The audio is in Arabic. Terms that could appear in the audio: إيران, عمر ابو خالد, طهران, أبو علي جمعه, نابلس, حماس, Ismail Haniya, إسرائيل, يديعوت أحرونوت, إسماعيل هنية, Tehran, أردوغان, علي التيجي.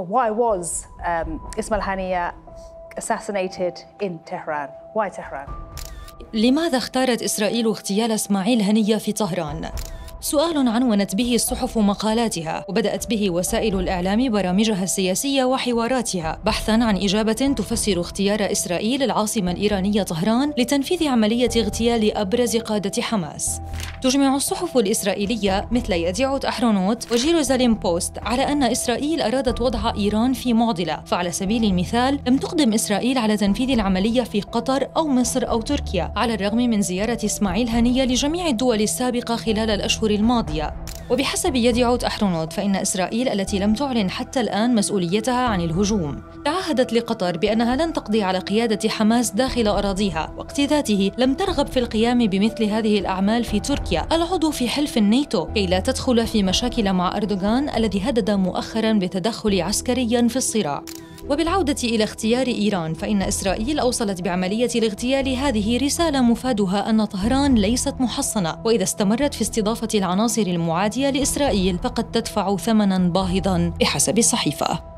why was Ismail Haniya assassinated in Tehran? Why Tehran? لماذا اختارت إسرائيل اغتيال إسماعيل هنية في طهران؟ سؤال عنونت به الصحف مقالاتها، وبدأت به وسائل الإعلام برامجها السياسية وحواراتها بحثاً عن إجابة تفسر اختيار إسرائيل العاصمة الإيرانية طهران لتنفيذ عملية اغتيال أبرز قادة حماس. تجمع الصحف الإسرائيلية مثل يديعوت أحرونوت وجيروزاليم بوست على أن إسرائيل أرادت وضع إيران في معضلة، فعلى سبيل المثال لم تقدم إسرائيل على تنفيذ العملية في قطر أو مصر أو تركيا، على الرغم من زيارة إسماعيل هنية لجميع الدول السابقة خلال الأشهر الماضية. وبحسب يديعوت أحرونوت فإن إسرائيل التي لم تعلن حتى الآن مسؤوليتها عن الهجوم تعهدت لقطر بأنها لن تقضي على قيادة حماس داخل أراضيها، وقت ذاته لم ترغب في القيام بمثل هذه الأعمال في تركيا العضو في حلف الناتو كي لا تدخل في مشاكل مع أردوغان الذي هدد مؤخراً بتدخل عسكرياً في الصراع. وبالعودة إلى اختيار إيران فإن إسرائيل أوصلت بعملية الاغتيال هذه رسالة مفادها أن طهران ليست محصنة، وإذا استمرت في استضافة العناصر المعادية لإسرائيل فقد تدفع ثمناً باهظاً بحسب الصحيفة.